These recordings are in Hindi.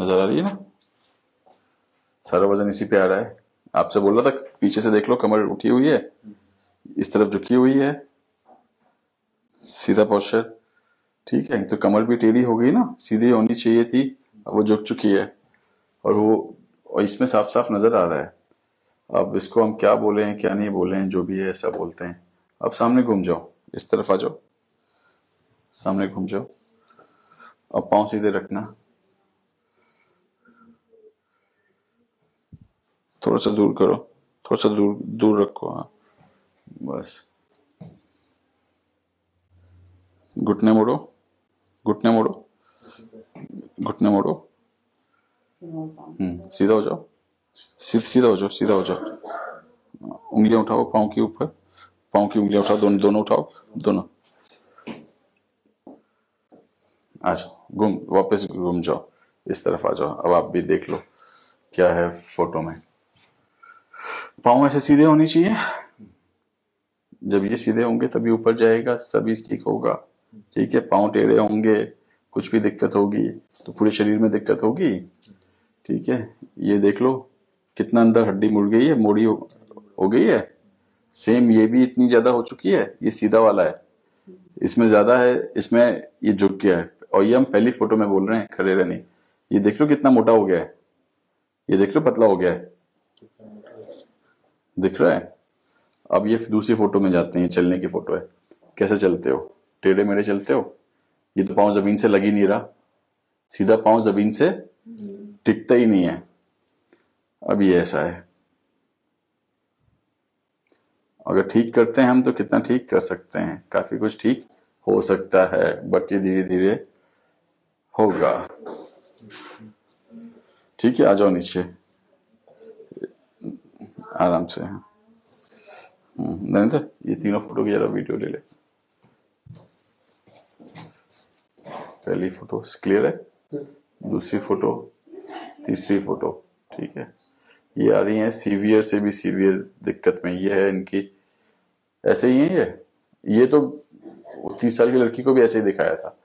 नजर आ रही है ना, सारा वजन इसी पे आ रहा है। आपसे बोल रहा था पीछे से देख लो, कमर उठी हुई है, इस तरफ झुकी हुई है, सीधा पोस्चर, ठीक है। तो कमर भी टेढ़ी हो गई ना, सीधी होनी चाहिए थी, वो झुक चुकी है और वो इसमें साफ साफ नजर आ रहा है। अब इसको हम क्या बोले हैं क्या नहीं बोले हैं, जो भी है ऐसा बोलते हैं। अब सामने घूम जाओ, इस तरफ आ जाओ, सामने घूम जाओ। अब पाँव सीधे रखना, थोड़ा सा दूर करो, थोड़ा सा दूर दूर रखो, हाँ बस। घुटने मोड़ो, घुटने मोड़ो, घुटने मोड़ो, सीधा हो जाओ, सीधा हो जाओ, सीधा हो जाओ। उंगलियां उठाओ पाँव के ऊपर, पाँव की उंगलियां उठाओ, दोनों उठाओ, दोनों। आ जाओ, घूम वापस घूम जाओ, इस तरफ आ जाओ। अब आप भी देख लो क्या है फोटो में। पाँव ऐसे सीधे होने चाहिए, जब ये सीधे होंगे तभी ऊपर जाएगा, सभी ठीक होगा, ठीक है। पाँव टेढ़े होंगे, कुछ भी दिक्कत होगी तो पूरे शरीर में दिक्कत होगी, ठीक है। ये देख लो कितना अंदर हड्डी मुड़ गई है, मोड़ी हो गई है। सेम ये भी इतनी ज्यादा हो चुकी है, ये सीधा वाला है, इसमें ज्यादा है, इसमें ये झुक गया है। और ये हम पहली फोटो में बोल रहे हैं खड़े रहने। ये देख लो कितना मोटा हो गया है, ये देख लो पतला हो गया है, दिख रहा है। अब ये दूसरी फोटो में जाते हैं, चलने की फोटो है। कैसे चलते हो, टेढ़े मेढ़े चलते हो। ये तो पाँव जमीन से लग ही नहीं रहा, सीधा पाँव जमीन से टिकता ही नहीं है। अब ये ऐसा है, अगर ठीक करते हैं हम तो कितना ठीक कर सकते हैं, काफी कुछ ठीक हो सकता है, बट ये धीरे धीरे होगा, ठीक है। आ जाओ नीचे आराम से, नहीं तो ये तीनों फोटो की जरा वीडियो ले ले। पहली फोटो क्लियर है, दूसरी फोटो, तीसरी फोटो, ठीक है। ये आ रही है सीवियर से भी सीवियर दिक्कत में, ये है इनकी, ऐसे ही है ये तो 30 साल की लड़की को भी ऐसे ही दिखाया था।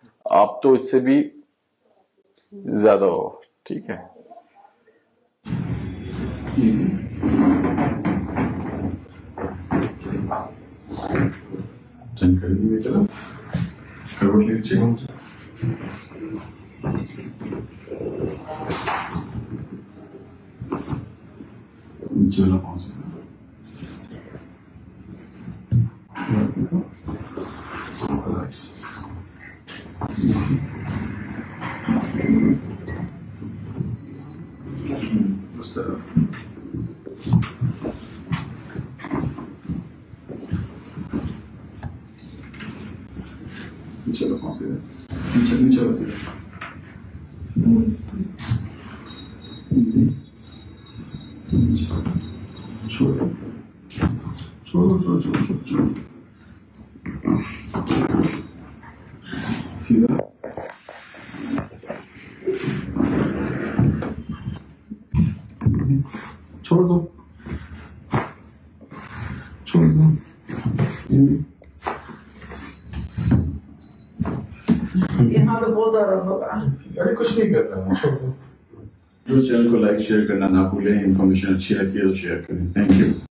आप तो इससे भी ज्यादा हो, ठीक है। कुछ नहीं कर रहा हूँ। जो चैनल को लाइक शेयर करना ना भूलें, इन्फॉर्मेशन अच्छी लगती है तो शेयर करें। Thank you.